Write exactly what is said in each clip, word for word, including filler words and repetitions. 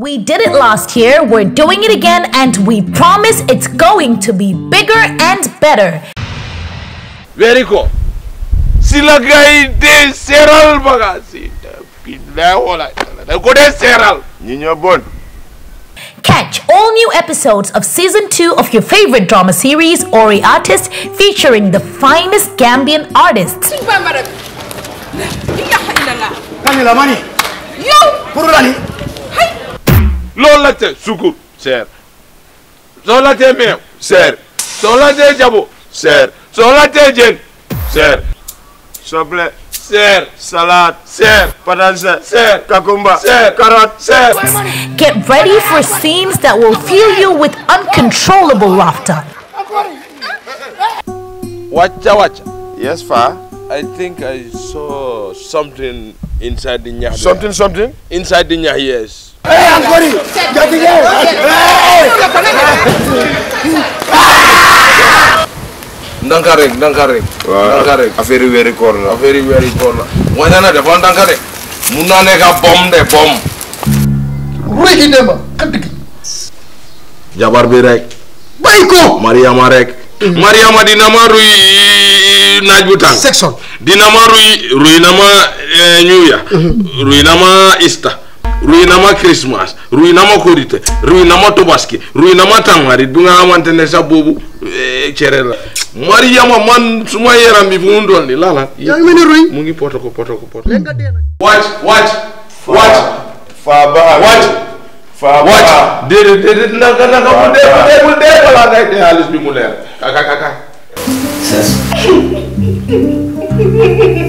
We did it last year, we're doing it again, and we promise it's going to be bigger and better. Very cool. Silagai de Seral Bagasi. Catch all new episodes of Season two of your favorite drama series, Ori Artists, featuring the finest Gambian artists. Lolate suku sir, solate mem sir, solate jabo sir, solate jen sir, soble sir, salad sir, padanza sir, kakumba sir, carrot sir. Get ready for scenes that will fill you with uncontrollable laughter. Wacha wacha. Yes, fa. I think I saw something inside the nyah. Something, something inside the nyah. Yes. Hey, I'm going to get it out. Dankarek, Dankarek, Dankarek. A very, very corner, a very, very corner. Why not the one Dankarek? Munanega bomb the bomb. Ricky Dema, Jabar Birek, Baiko, Maria Marek, Maria Madinamarui Najutan, Sexon, Dinamarui, Ruinama New Year, Ruinama Easter. Ruinama Christmas, ruinama Korite, ruinama Tobaski, ruinama Tangari, dunga mantenesa bobu cherela. Maria man sumaye rambi fundoni lala. Yamini ruin. Mungi poto ko poto ko poto. Watch, watch, watch, Faba, watch, Faba, watch. Did did did na na na na na na na na na na na na na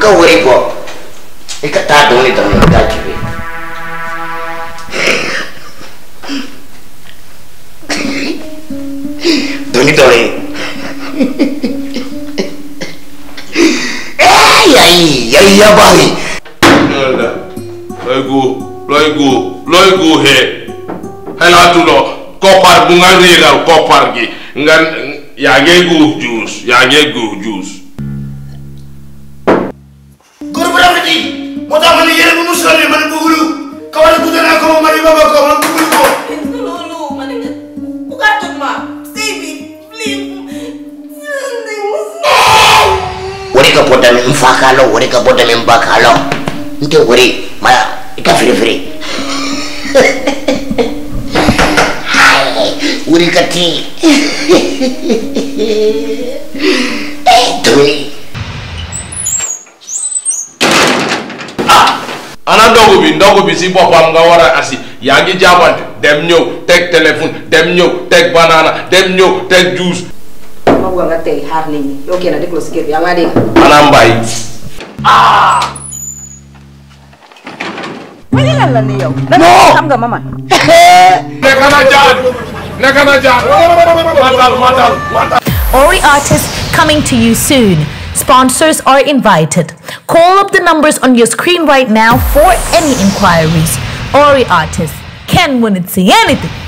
Go worry, Bob. You can't do it on your dad. Don't it on it. What happened here? Who is running? Man, who is running? Come on, put it on. Come on, Mary, Baba, come on, put it on. No, no, man, who got to ma? Save me, please. What is the problem? I'm fakalo. What is the problem? I'm bakalo. Don't worry, ma. It's free, free. Hi, what is the tea? Hey, Tony. Another bin, dog will be see Bob Asi, Yagi Javan, them new, take telephone, them new, take banana, them new, take juice. I'm going to take Harley. You're going to take close to Ah! What is that? No! I'm going Mama. Ori Artists coming to you soon. Sponsors are invited. Call up the numbers on your screen right now for any inquiries. Ori Artists can win it, see anything.